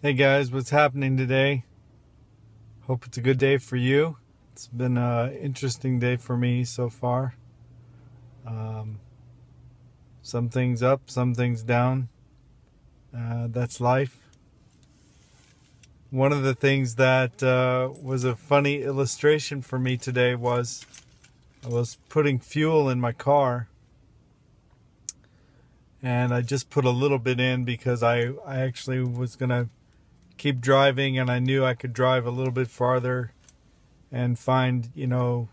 Hey guys, what's happening today? Hope it's a good day for you. It's been an interesting day for me so far. Some things up, some things down. That's life. One of the things that was a funny illustration for me today was I was putting fuel in my car. And I just put a little bit in because I actually was going to keep driving, and I knew I could drive a little bit farther and find, you know,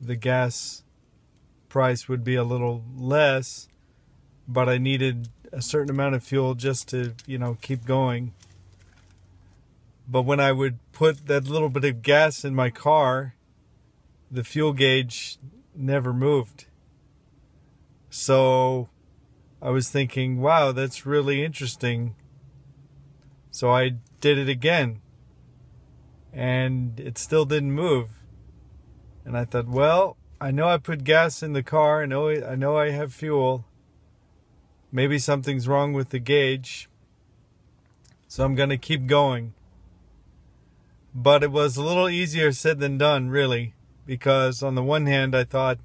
the gas price would be a little less, but I needed a certain amount of fuel just to, you know, keep going. But when I would put that little bit of gas in my car, the fuel gauge never moved. So I was thinking, wow, that's really interesting. So I did it again, and it still didn't move. And I thought, well, I know I put gas in the car, and I know I have fuel. Maybe something's wrong with the gauge, so I'm going to keep going. But it was a little easier said than done, really, because on the one hand, I thought,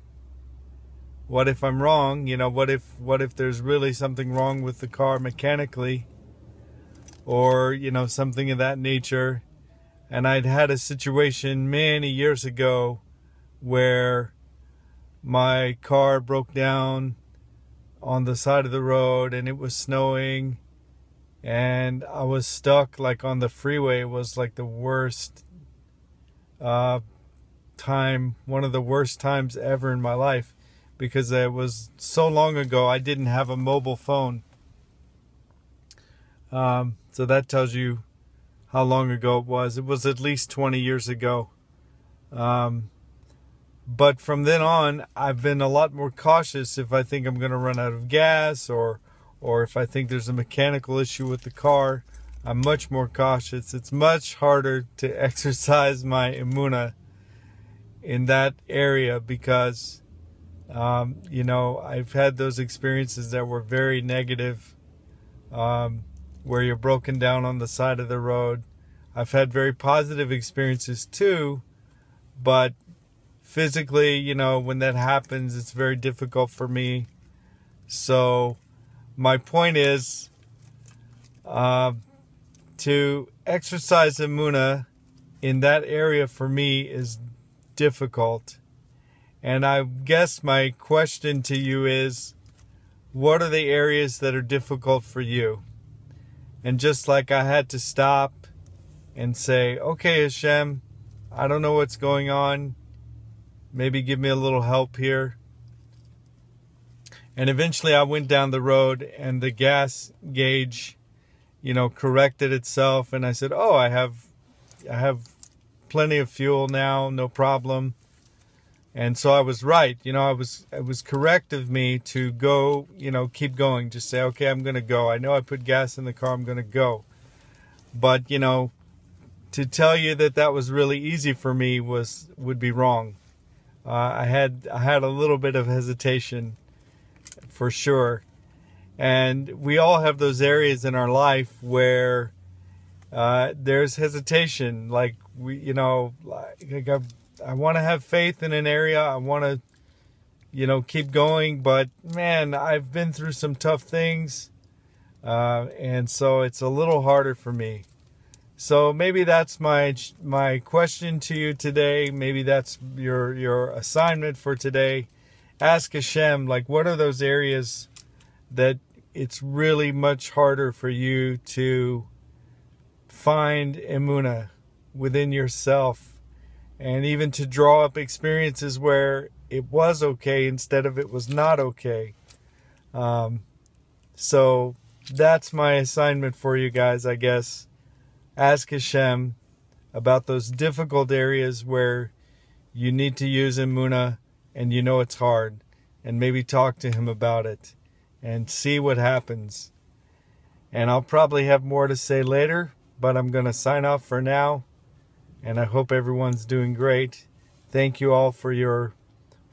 what if I'm wrong? You know, what if there's really something wrong with the car mechanically, or, you know, something of that nature. And I'd had a situation many years ago where my car broke down on the side of the road, and it was snowing, and I was stuck like on the freeway. It was like the worst time, one of the worst times ever in my life, because it was so long ago. I didn't have a mobile phone. So that tells you how long ago it was. It was at least 20 years ago. But from then on, I've been a lot more cautious if I think I'm going to run out of gas, or if I think there's a mechanical issue with the car. I'm much more cautious. It's much harder to exercise my emunah in that area because, you know, I've had those experiences that were very negative, where you're broken down on the side of the road. I've had very positive experiences too, but physically, you know, when that happens, it's very difficult for me. So my point is to exercise emunah in that area for me is difficult. And I guess my question to you is, what are the areas that are difficult for you? And just like I had to stop and say, okay, Hashem, I don't know what's going on. Maybe give me a little help here. And eventually I went down the road, and the gas gauge, you know, corrected itself. And I said, oh, I have plenty of fuel now, no problem. And so I was right, you know, it was correct of me to go, you know, keep going. Just say, okay, I'm going to go. I know I put gas in the car, I'm going to go. But, you know, to tell you that that was really easy for me would be wrong. I had a little bit of hesitation for sure. And we all have those areas in our life where there's hesitation. Like, you know, like I want to have faith in an area. I want to, you know, keep going. But, man, I've been through some tough things. And so it's a little harder for me. So maybe that's my question to you today. Maybe that's your assignment for today. Ask Hashem, like, what are those areas that it's really much harder for you to find emunah within yourself? And even to draw up experiences where it was okay instead of it was not okay. So that's my assignment for you guys, I guess. Ask Hashem about those difficult areas where you need to use emunah and you know it's hard. And maybe talk to him about it and see what happens. And I'll probably have more to say later, but I'm going to sign off for now. And I hope everyone's doing great. Thank you all for your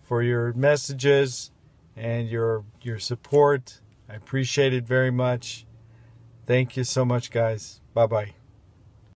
messages and your support. I appreciate it very much. Thank you so much, guys. Bye-bye.